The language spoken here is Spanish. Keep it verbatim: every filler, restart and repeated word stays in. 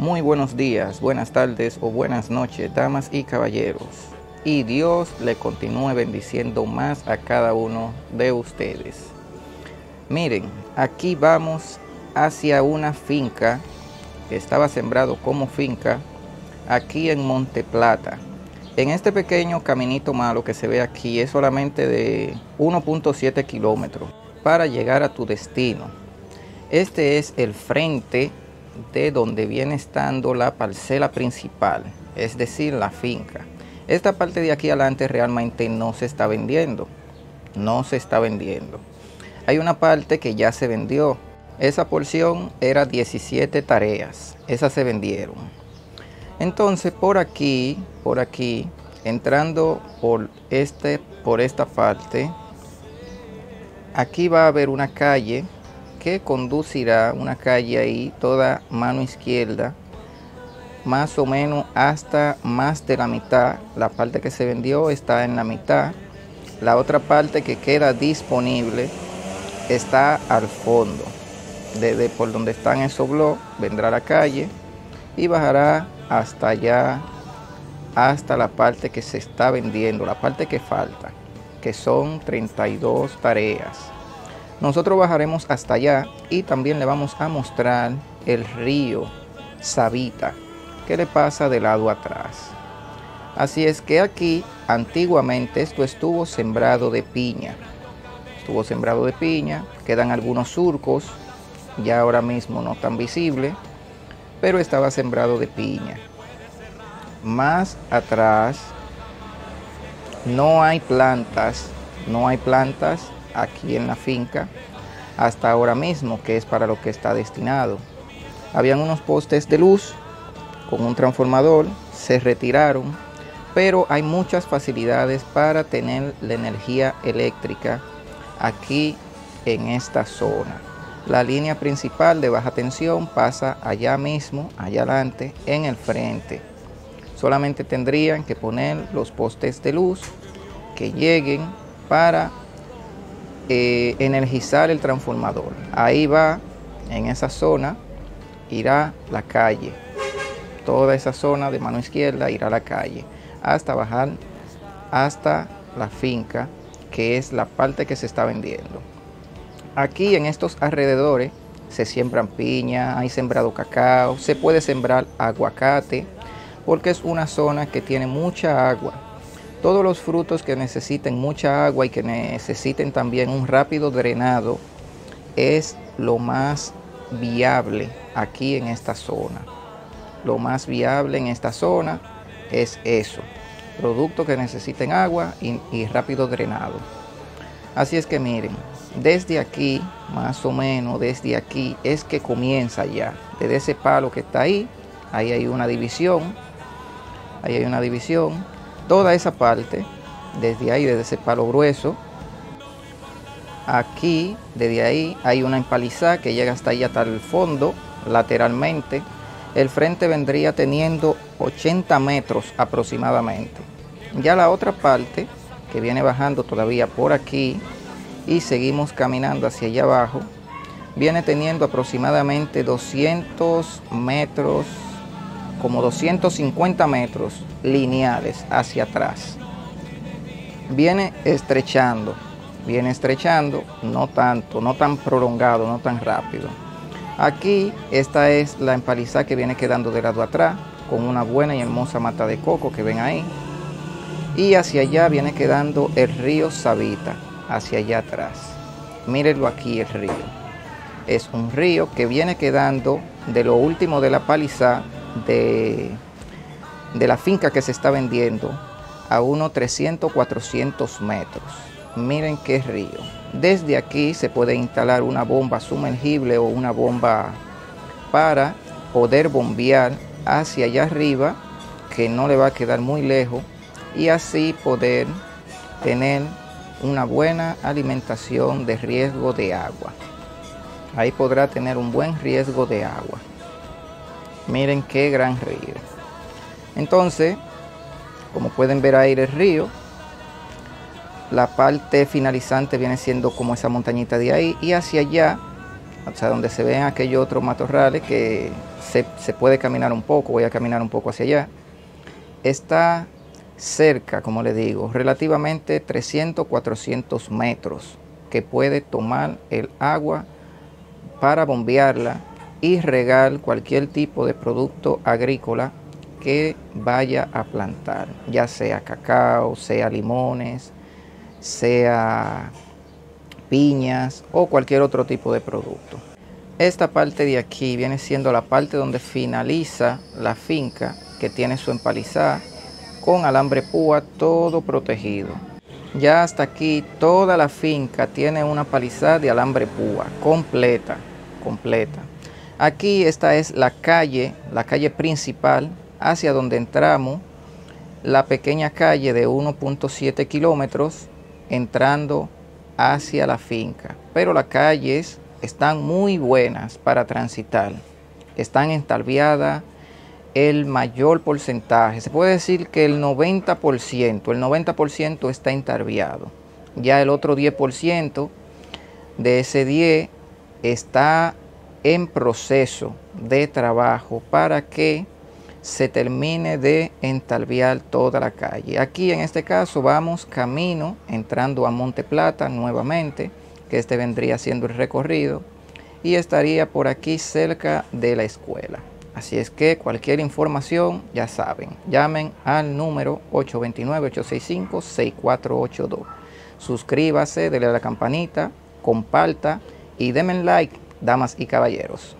Muy buenos días, buenas tardes o buenas noches, damas y caballeros. Y Dios le continúe bendiciendo más a cada uno de ustedes. Miren, aquí vamos hacia una finca que estaba sembrado como finca aquí en Monte Plata. En este pequeño caminito malo que se ve aquí es solamente de uno punto siete kilómetros para llegar a tu destino. Este es el frente de donde viene estando la parcela principal, es decir, la finca. Esta parte de aquí adelante realmente no se está vendiendo, no se está vendiendo. Hay una parte que ya se vendió, esa porción era diecisiete tareas, esas se vendieron. Entonces por aquí, por aquí, entrando por, este, por esta parte, aquí va a haber una calle que conducirá, una calle ahí, toda mano izquierda, más o menos hasta más de la mitad. La parte que se vendió está en la mitad, la otra parte que queda disponible está al fondo. Desde por donde están esos bloques vendrá la calle y bajará hasta allá, hasta la parte que se está vendiendo, la parte que falta, que son treinta y dos tareas. Nosotros bajaremos hasta allá y también le vamos a mostrar el río Savita, que le pasa de lado atrás. Así es que aquí antiguamente esto estuvo sembrado de piña, estuvo sembrado de piña, quedan algunos surcos, ya ahora mismo no tan visible, pero estaba sembrado de piña. Más atrás no hay plantas, no hay plantas aquí en la finca hasta ahora mismo, que es para lo que está destinado. Habían unos postes de luz con un transformador, se retiraron, pero hay muchas facilidades para tener la energía eléctrica aquí en esta zona. La línea principal de baja tensión pasa allá mismo, allá adelante, en el frente. Solamente tendrían que poner los postes de luz que lleguen para eh, energizar el transformador. Ahí va, en esa zona, irá la calle. Toda esa zona de mano izquierda irá a la calle hasta bajar hasta la finca, que es la parte que se está vendiendo. Aquí en estos alrededores se siembran piña, hay sembrado cacao, se puede sembrar aguacate porque es una zona que tiene mucha agua. Todos los frutos que necesiten mucha agua y que necesiten también un rápido drenado es lo más viable aquí en esta zona. Lo más viable en esta zona es eso, productos que necesiten agua y, y rápido drenado. Así es que miren, desde aquí, más o menos desde aquí, es que comienza ya. Desde ese palo que está ahí, ahí hay una división, ahí hay una división. Toda esa parte, desde ahí, desde ese palo grueso, aquí, desde ahí, hay una empalizada que llega hasta ahí, hasta el fondo, lateralmente. El frente vendría teniendo ochenta metros aproximadamente. Ya la otra parte que viene bajando todavía por aquí y seguimos caminando hacia allá abajo, viene teniendo aproximadamente doscientos metros, como doscientos cincuenta metros lineales hacia atrás. Viene estrechando, viene estrechando, no tanto, no tan prolongado, no tan rápido. Aquí esta es la empalizada que viene quedando de lado atrás con una buena y hermosa mata de coco que ven ahí. Y hacia allá viene quedando el río Savita, hacia allá atrás. Mírenlo aquí el río. Es un río que viene quedando de lo último de la empalizada de, de la finca que se está vendiendo a unos trescientos a cuatrocientos metros. Miren qué río. Desde aquí se puede instalar una bomba sumergible o una bomba para poder bombear hacia allá arriba, que no le va a quedar muy lejos, y así poder tener una buena alimentación de riesgo de agua. Ahí podrá tener un buen riesgo de agua. Miren qué gran río. Entonces, como pueden ver ahí el río, la parte finalizante viene siendo como esa montañita de ahí, y hacia allá, o sea, donde se ven aquellos otros matorrales que se, se puede caminar un poco, voy a caminar un poco hacia allá. Está cerca, como le digo, relativamente trescientos, cuatrocientos metros que puede tomar el agua para bombearla y regar cualquier tipo de producto agrícola que vaya a plantar, ya sea cacao, sea limones, sea piñas o cualquier otro tipo de producto. Esta parte de aquí viene siendo la parte donde finaliza la finca, que tiene su empalizada con alambre púa, todo protegido. Ya hasta aquí toda la finca tiene una palizada de alambre púa completa, completa. Aquí esta es la calle, la calle principal hacia donde entramos, la pequeña calle de uno punto siete kilómetros entrando hacia la finca. Pero las calles están muy buenas para transitar, están entalviadas el mayor porcentaje, se puede decir que el noventa por ciento, el noventa por ciento está entalviado. Ya el otro diez por ciento de ese diez está en proceso de trabajo para que se termine de entalviar toda la calle. Aquí en este caso vamos camino entrando a Monte Plata nuevamente, que este vendría siendo el recorrido y estaría por aquí cerca de la escuela. Así es que cualquier información, ya saben, llamen al número ocho dos nueve, ocho seis cinco, seis cuatro ocho dos. Suscríbase, denle a la campanita, comparta y denme like, damas y caballeros.